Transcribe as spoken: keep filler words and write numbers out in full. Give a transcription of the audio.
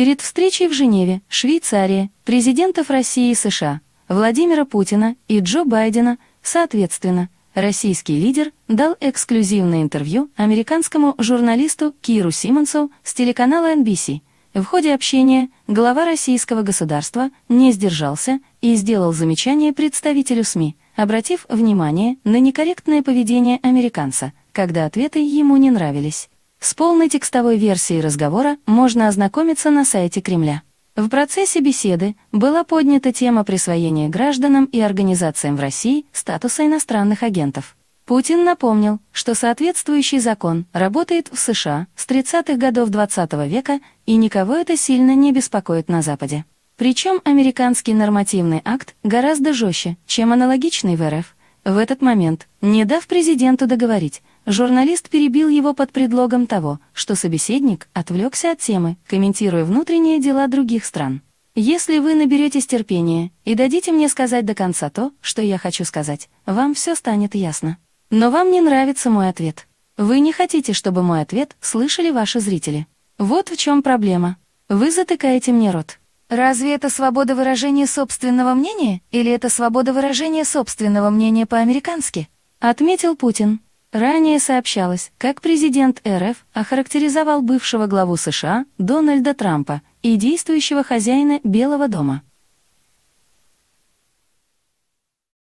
Перед встречей в Женеве, Швейцария, президентов России и США, Владимира Путина и Джо Байдена, соответственно, российский лидер дал эксклюзивное интервью американскому журналисту Киру Симонсу с телеканала эн би си. В ходе общения глава российского государства не сдержался и сделал замечание представителю СМИ, обратив внимание на некорректное поведение американца, когда ответы ему не нравились. С полной текстовой версией разговора можно ознакомиться на сайте Кремля. В процессе беседы была поднята тема присвоения гражданам и организациям в России статуса иностранных агентов. Путин напомнил, что соответствующий закон работает в США с тридцатых годов двадцатого века, и никого это сильно не беспокоит на Западе. Причем американский нормативный акт гораздо жестче, чем аналогичный в эр эф. В этот момент, не дав президенту договорить, журналист перебил его под предлогом того, что собеседник отвлекся от темы, комментируя внутренние дела других стран. «Если вы наберетесь терпения и дадите мне сказать до конца то, что я хочу сказать, вам все станет ясно. Но вам не нравится мой ответ. Вы не хотите, чтобы мой ответ слышали ваши зрители. Вот в чем проблема. Вы затыкаете мне рот». Разве это свобода выражения собственного мнения, или это свобода выражения собственного мнения по-американски? Отметил Путин. Ранее сообщалось, как президент эр эф охарактеризовал бывшего главу США Дональда Трампа и действующего хозяина Белого дома.